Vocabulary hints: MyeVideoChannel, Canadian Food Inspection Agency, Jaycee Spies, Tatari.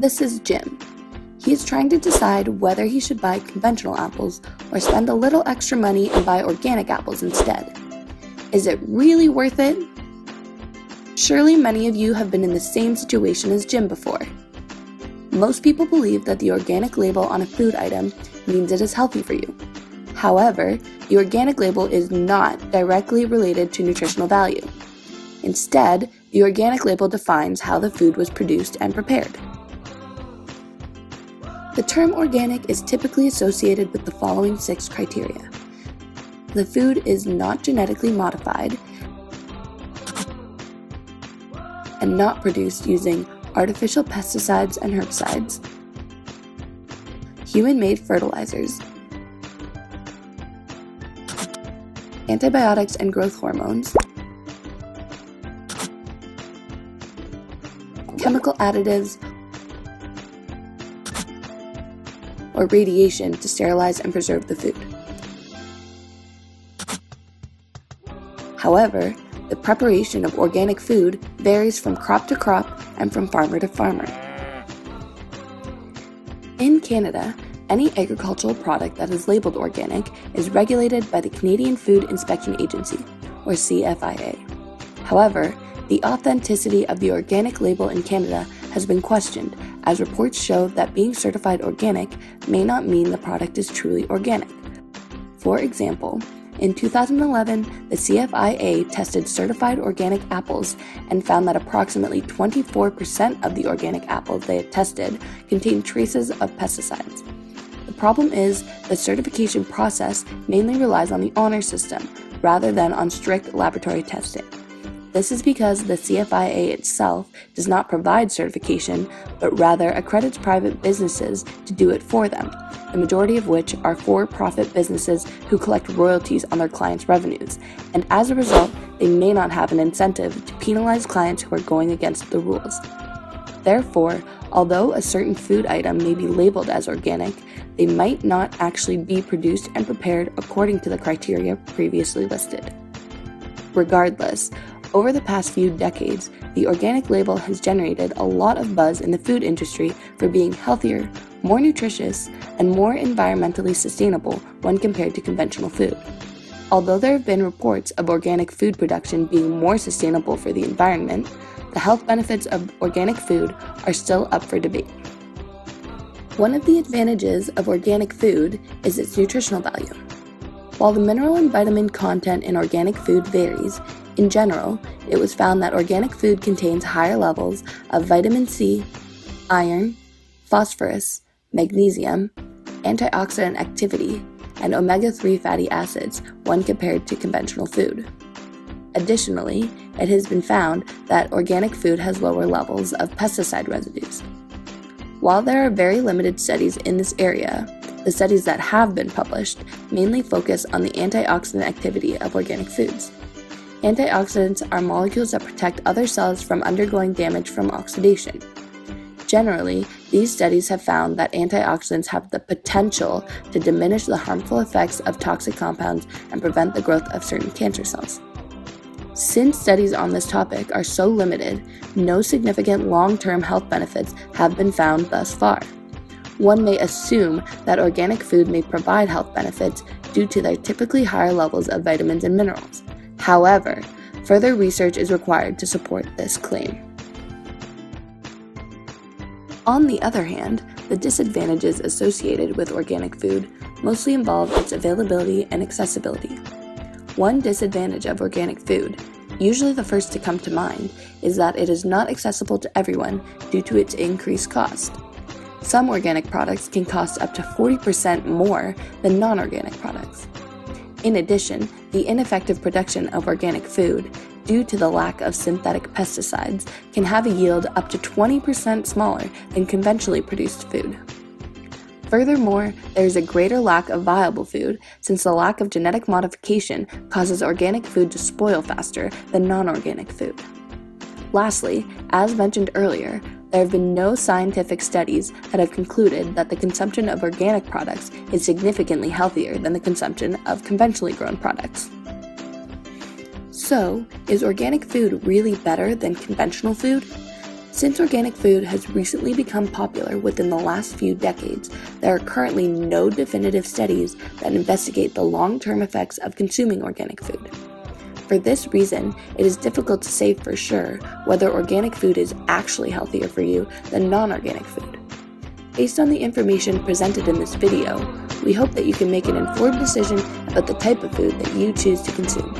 This is Jim. He is trying to decide whether he should buy conventional apples or spend a little extra money and buy organic apples instead. Is it really worth it? Surely many of you have been in the same situation as Jim before. Most people believe that the organic label on a food item means it is healthy for you. However, the organic label is not directly related to nutritional value. Instead, the organic label defines how the food was produced and prepared. The term organic is typically associated with the following 6 criteria. The food is not genetically modified and not produced using artificial pesticides and herbicides, human-made fertilizers, antibiotics and growth hormones, chemical additives, or radiation to sterilize and preserve the food. However, the preparation of organic food varies from crop to crop and from farmer to farmer. In Canada, any agricultural product that is labeled organic is regulated by the Canadian Food Inspection Agency, or CFIA. However, the authenticity of the organic label in Canada has been questioned, as reports show that being certified organic may not mean the product is truly organic. For example, in 2011, the CFIA tested certified organic apples and found that approximately 24% of the organic apples they had tested contained traces of pesticides. The problem is the certification process mainly relies on the honor system rather than on strict laboratory testing. This is because the CFIA itself does not provide certification, but rather accredits private businesses to do it for them, the majority of which are for-profit businesses who collect royalties on their clients' revenues, and as a result, they may not have an incentive to penalize clients who are going against the rules. Therefore, although a certain food item may be labeled as organic, they might not actually be produced and prepared according to the criteria previously listed. Regardless, over the past few decades, the organic label has generated a lot of buzz in the food industry for being healthier, more nutritious, and more environmentally sustainable when compared to conventional food. Although there have been reports of organic food production being more sustainable for the environment, the health benefits of organic food are still up for debate. One of the advantages of organic food is its nutritional value. While the mineral and vitamin content in organic food varies, in general, it was found that organic food contains higher levels of vitamin C, iron, phosphorus, magnesium, antioxidant activity, and omega-3 fatty acids when compared to conventional food. Additionally, it has been found that organic food has lower levels of pesticide residues. While there are very limited studies in this area, the studies that have been published mainly focus on the antioxidant activity of organic foods. Antioxidants are molecules that protect other cells from undergoing damage from oxidation. Generally, these studies have found that antioxidants have the potential to diminish the harmful effects of toxic compounds and prevent the growth of certain cancer cells. Since studies on this topic are so limited, no significant long-term health benefits have been found thus far. One may assume that organic food may provide health benefits due to their typically higher levels of vitamins and minerals. However, further research is required to support this claim. On the other hand, the disadvantages associated with organic food mostly involve its availability and accessibility. One disadvantage of organic food, usually the first to come to mind, is that it is not accessible to everyone due to its increased cost. Some organic products can cost up to 40% more than non-organic products. In addition, the ineffective production of organic food, due to the lack of synthetic pesticides, can have a yield up to 20% smaller than conventionally produced food. Furthermore, there is a greater lack of viable food, since the lack of genetic modification causes organic food to spoil faster than non-organic food. Lastly, as mentioned earlier, there have been no scientific studies that have concluded that the consumption of organic products is significantly healthier than the consumption of conventionally grown products. So, is organic food really better than conventional food? Since organic food has recently become popular within the last few decades, there are currently no definitive studies that investigate the long-term effects of consuming organic food. For this reason, it is difficult to say for sure whether organic food is actually healthier for you than non-organic food. Based on the information presented in this video, we hope that you can make an informed decision about the type of food that you choose to consume.